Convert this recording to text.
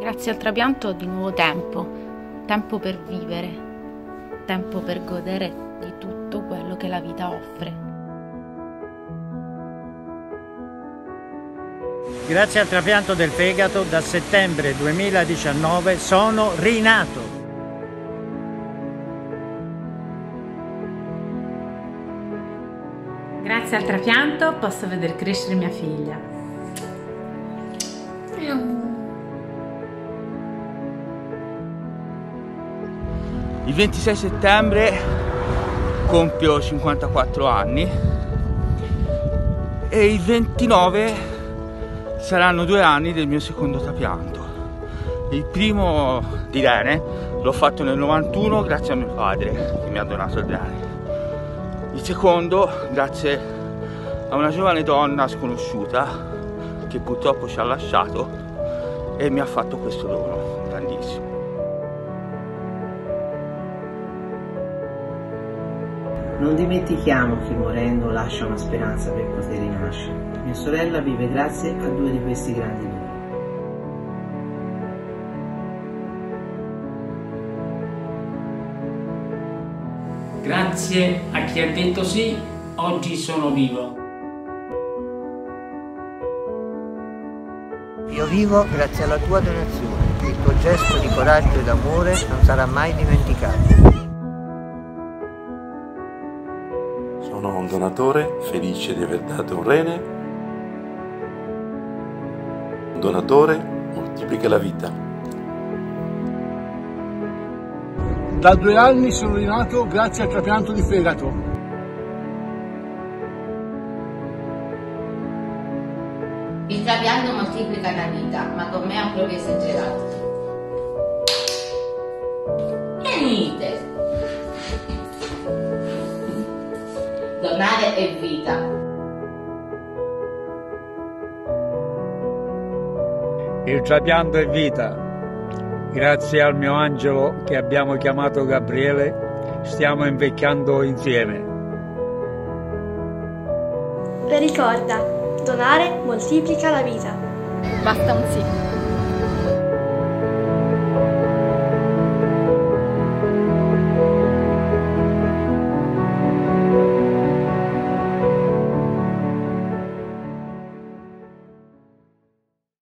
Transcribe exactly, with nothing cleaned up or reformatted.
Grazie al trapianto ho di nuovo tempo, tempo per vivere, tempo per godere di tutto quello che la vita offre. Grazie al trapianto del fegato, da settembre duemiladiciannove sono rinato. Grazie al trapianto posso vedere crescere mia figlia. Il ventisei settembre compio cinquantaquattro anni e il ventinove saranno due anni del mio secondo trapianto. Il primo di rene l'ho fatto nel novantuno grazie a mio padre che mi ha donato il rene. Il secondo grazie a una giovane donna sconosciuta che purtroppo ci ha lasciato e mi ha fatto questo dono grandissimo. Non dimentichiamo che morendo lascia una speranza per poter rinascere. Mia sorella vive grazie a due di questi grandi doni. Grazie a chi ha detto sì, oggi sono vivo. Io vivo grazie alla tua donazione. Il tuo gesto di coraggio ed amore non sarà mai dimenticato. Sono un donatore felice di aver dato un rene. Un donatore moltiplica la vita. Da due anni sono rinato grazie al trapianto di fegato. Il trapianto moltiplica la vita, ma con me è un po' esagerato. Venite! Donare è vita. Il trapianto è vita. Grazie al mio angelo che abbiamo chiamato Gabriele, stiamo invecchiando insieme. E ricorda, donare moltiplica la vita. Basta un sì.